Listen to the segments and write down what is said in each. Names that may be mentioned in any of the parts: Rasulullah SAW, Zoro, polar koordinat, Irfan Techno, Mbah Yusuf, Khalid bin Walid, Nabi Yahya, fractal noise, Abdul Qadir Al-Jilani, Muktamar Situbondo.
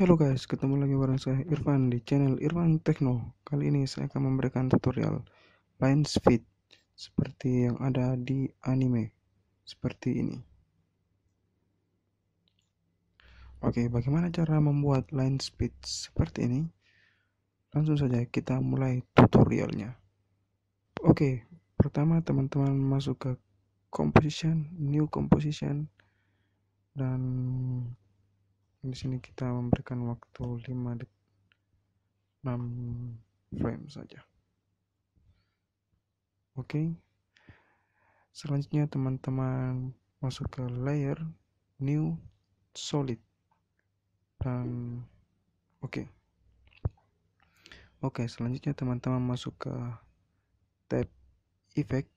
Halo guys, ketemu lagi bareng saya Irfan di channel Irfan Techno. Kali ini saya akan memberikan tutorial line speed seperti yang ada di anime seperti ini. Oke, bagaimana cara membuat line speed seperti ini? Langsung saja kita mulai tutorialnya. Oke, pertama teman-teman masuk ke composition, new composition, dan di sini kita memberikan waktu 6 frame saja. Oke. Selanjutnya teman-teman masuk ke layer, new, solid, dan oke, selanjutnya teman-teman masuk ke tab effect.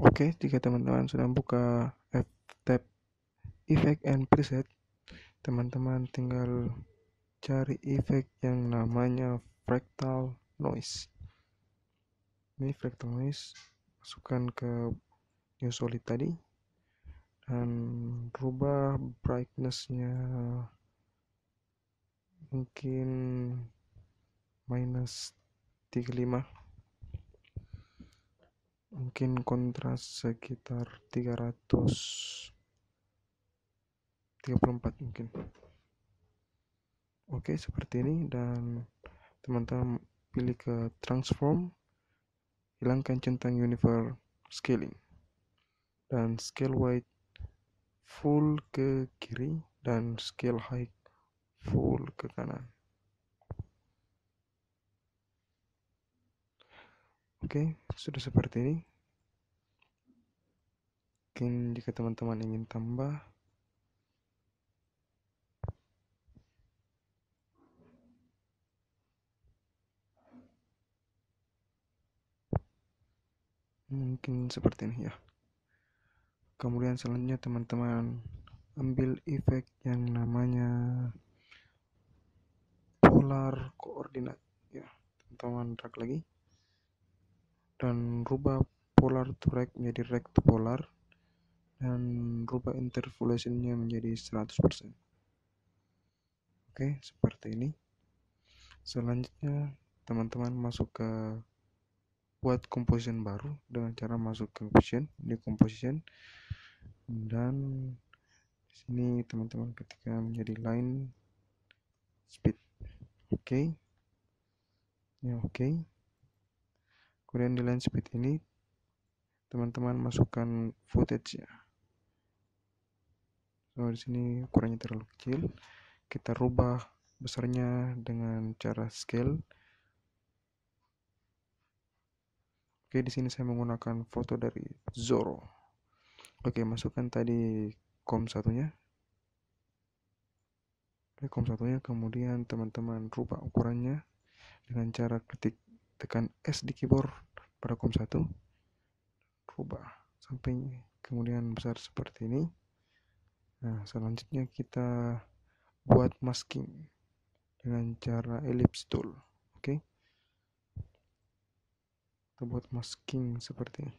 Oke, jika teman-teman sudah buka tab effect and preset, teman-teman tinggal cari efek yang namanya fractal noise. Ini fractal noise, masukkan ke new solid tadi dan rubah brightnessnya mungkin -35, mungkin kontras sekitar 334 mungkin. Oke, seperti ini, dan teman-teman pilih ke transform, hilangkan centang universe scaling, dan scale wide full ke kiri dan scale height full ke kanan. Oke, sudah seperti ini. Mungkin jika teman-teman ingin tambah, mungkin seperti ini ya. Kemudian selanjutnya teman-teman ambil efek yang namanya polar koordinat ya, teman-teman drag lagi dan rubah polar to rect menjadi rect to polar, dan rubah interpolationnya menjadi 100%. Oke, seperti ini. Selanjutnya teman-teman masuk ke buat composition baru dengan cara masuk ke composition, new composition, dan di sini teman-teman ketika menjadi line speed. Oke. Kemudian di line speed ini teman-teman masukkan footage ya. So di sini ukurannya terlalu kecil, kita rubah besarnya dengan cara scale. Oke, di sini saya menggunakan foto dari Zoro. Oke, masukkan tadi kom satunya, kemudian teman-teman rubah ukurannya dengan cara ketik tekan S di keyboard pada kom 1, rubah sampai kemudian besar seperti ini. Nah, selanjutnya kita buat masking dengan cara ellipse tool. Oke. Buat masking seperti ini,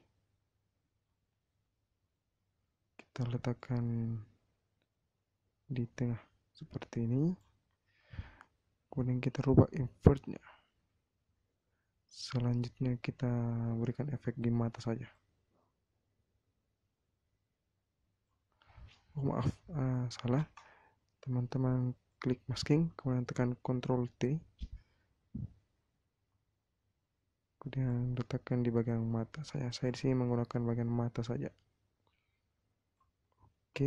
kita letakkan di tengah seperti ini, kemudian kita rubah invertnya. Selanjutnya kita berikan efek di mata saja. Salah, teman-teman klik masking, kemudian tekan Ctrl T, kemudian letakkan di bagian mata. Saya di sini menggunakan bagian mata saja. Oke.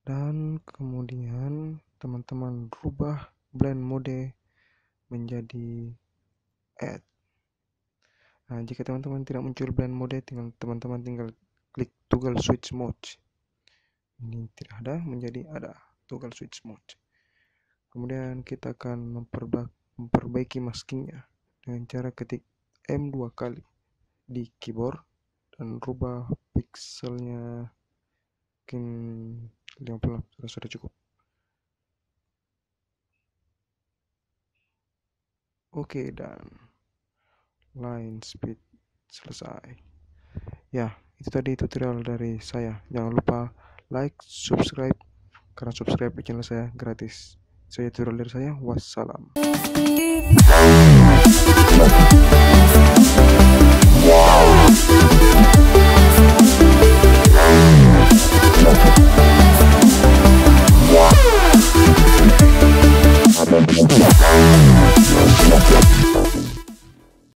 Dan kemudian teman-teman rubah blend mode menjadi add. Nah, jika teman-teman tidak muncul blend mode, tinggal klik toggle switch mode. Ini tidak ada, menjadi ada, toggle switch mode. Kemudian kita akan memperbaiki maskingnya dengan cara ketik M 2 kali di keyboard dan rubah pixelnya mungkin 50 sudah cukup. Oke, dan line speed selesai. Ya, itu tadi tutorial dari saya. Jangan lupa like, subscribe, karena subscribe di channel saya gratis. Saya tutorial dari saya. Wassalam.